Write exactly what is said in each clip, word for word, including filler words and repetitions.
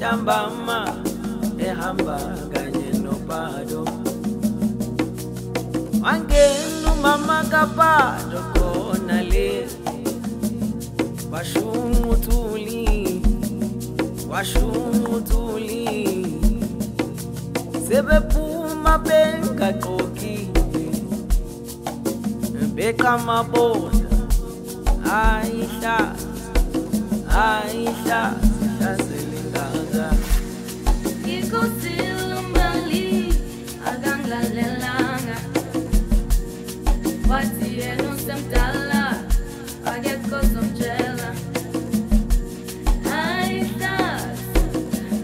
Tambama ehamba kanye nobado angenu mama kapado kona le washumutuli washumutuli sebepuma benga koki beka mabona aisha aisha Iko silumbali agangla lelanga Wati enu semtala ageko somjela Aisas,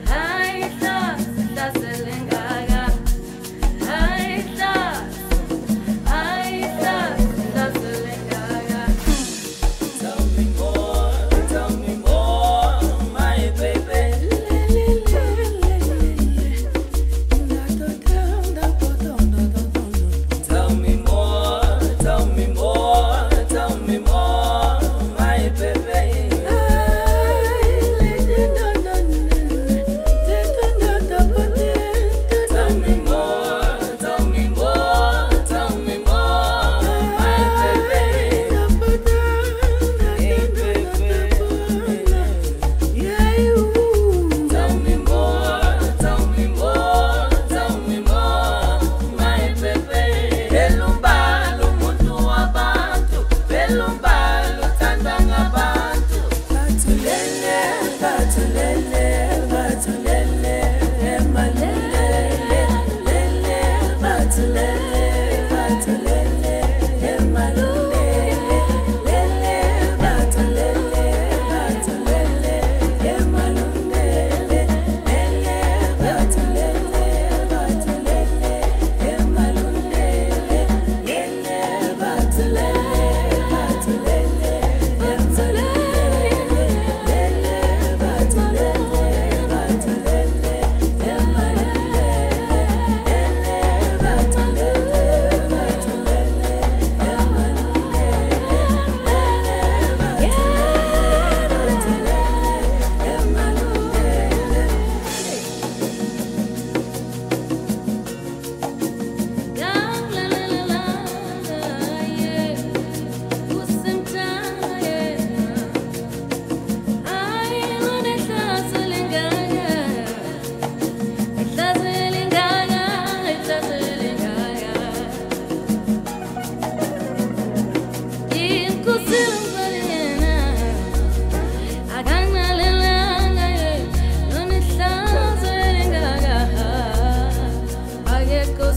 aisas, taselengaga Aisas, aisas, taselengaga Tell me more, tell me more, my baby Go